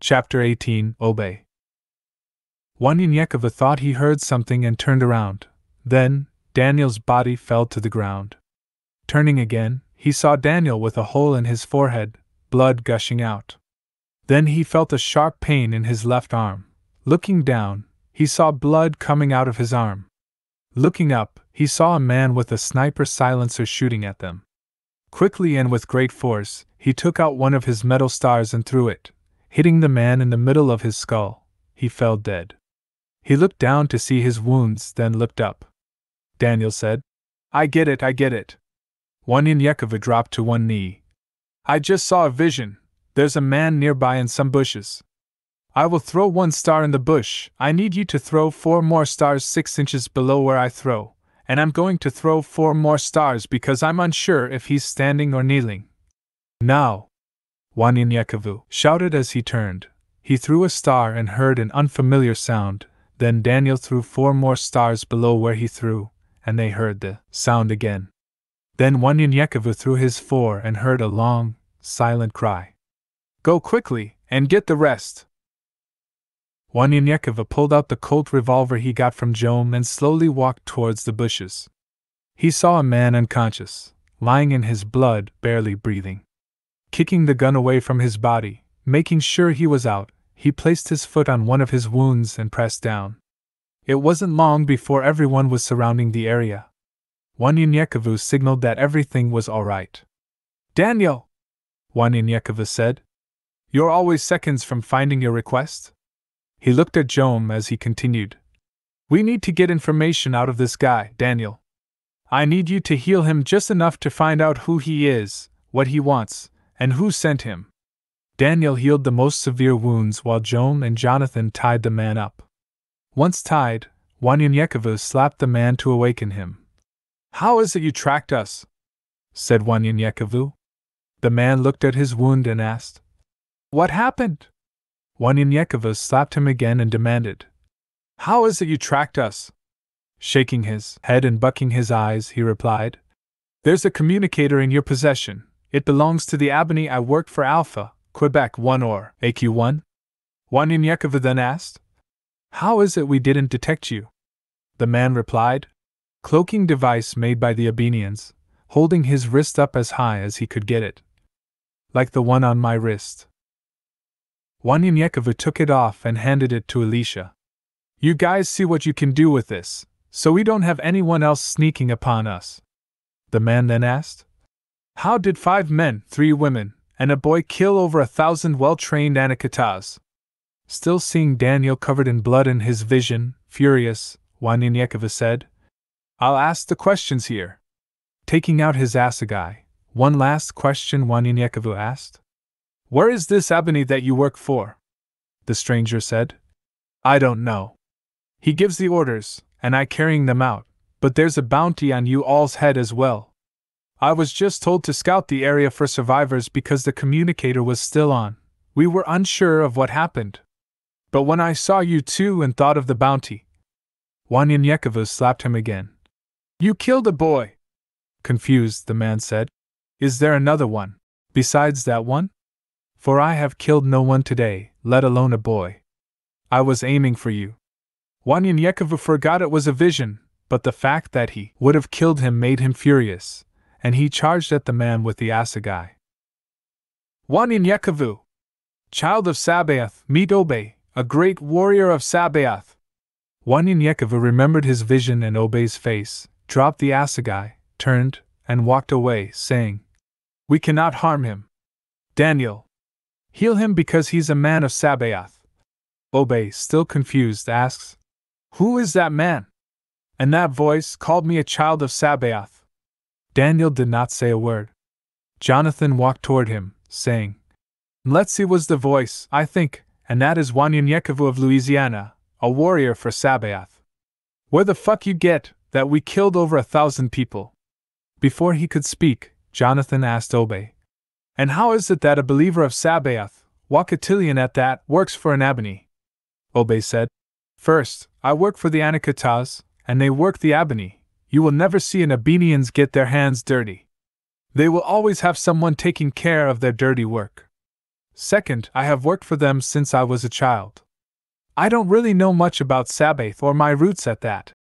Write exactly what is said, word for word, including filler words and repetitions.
Chapter eighteen Obey. Vanyan Yakovov thought he heard something and turned around. Then, Daniel's body fell to the ground. Turning again, he saw Daniel with a hole in his forehead, blood gushing out. Then he felt a sharp pain in his left arm. Looking down, he saw blood coming out of his arm. Looking up, he saw a man with a sniper silencer shooting at them. Quickly and with great force, he took out one of his metal stars and threw it, hitting the man in the middle of his skull. He fell dead. He looked down to see his wounds, then looked up. Daniel said, "I get it, I get it." Vanyan Yakovov dropped to one knee. "I just saw a vision. There's a man nearby in some bushes. I will throw one star in the bush. I need you to throw four more stars six inches below where I throw, and I'm going to throw four more stars because I'm unsure if he's standing or kneeling. Now!" Vanyan Yakovov shouted as he turned. He threw a star and heard an unfamiliar sound. Then Daniel threw four more stars below where he threw, and they heard the sound again. Then Vanyan Yakovov threw his four and heard a long, silent cry. "Go quickly, and get the rest!" Vanyan Yakovov pulled out the Colt revolver he got from Jom and slowly walked towards the bushes. He saw a man unconscious, lying in his blood, barely breathing. Kicking the gun away from his body, making sure he was out, he placed his foot on one of his wounds and pressed down. It wasn't long before everyone was surrounding the area. Vanyan Yakovov signaled that everything was all right. "Daniel!" Vanyan Yakovov said. "You're always seconds from finding your request?" He looked at Jom as he continued. "We need to get information out of this guy, Daniel. I need you to heal him just enough to find out who he is, what he wants, and who sent him." Daniel healed the most severe wounds while Jom and Jonathan tied the man up. Once tied, Vanyan Yakovov slapped the man to awaken him. "How is it you tracked us?" said Vanyan Yakovov. The man looked at his wound and asked, "What happened?" Vanyan Yakovov slapped him again and demanded, "How is it you tracked us?" Shaking his head and bucking his eyes, he replied, "There's a communicator in your possession. It belongs to the Abony I worked for Alpha, Quebec one or A Q one. Vanyan Yakovov then asked, "How is it we didn't detect you?" The man replied, "Cloaking device made by the Abenians," holding his wrist up as high as he could get it. "Like the one on my wrist." Vanyan Yakovov took it off and handed it to Alicia. "You guys see what you can do with this, so we don't have anyone else sneaking upon us." The man then asked, "How did five men, three women, and a boy kill over a thousand well-trained Anaketaz?" Still seeing Daniel covered in blood in his vision, furious, Vanyan Yakovov said, "I'll ask the questions here." Taking out his assegai, one last question Vanyan Yakovov asked, "Where is this Abony that you work for?" The stranger said, "I don't know. He gives the orders, and I carrying them out, but there's a bounty on you all's head as well. I was just told to scout the area for survivors because the communicator was still on. We were unsure of what happened. But when I saw you two and thought of the bounty..." Vanyan Yakovov slapped him again. "You killed a boy." Confused, the man said, "Is there another one, besides that one? For I have killed no one today, let alone a boy. I was aiming for you." Vanyan Yakovov forgot it was a vision, but the fact that he would have killed him made him furious, and he charged at the man with the assegai. "Vanyan Yakovov, child of Sabaoth, meet Obey, a great warrior of Sabaoth." Vanyan Yakovov remembered his vision and Obey's face, dropped the assegai, turned, and walked away, saying, "We cannot harm him. Daniel, heal him because he's a man of Sabaoth." Obey, still confused, asks, "Who is that man? And that voice called me a child of Sabaoth." Daniel did not say a word. Jonathan walked toward him, saying, "Let's see, was the voice, I think, and that is Vanyan Yakovov of Louisiana, a warrior for Sabaoth. Where the fuck you get that we killed over a thousand people?" Before he could speak, Jonathan asked Obey, "And how is it that a believer of Sabaoth, Wakatilian at that, works for an Abony?" Obey said, "First, I work for the Anaketaz, and they work the Abony. You will never see an Abenians get their hands dirty. They will always have someone taking care of their dirty work. Second, I have worked for them since I was a child. I don't really know much about Sabaoth or my roots at that.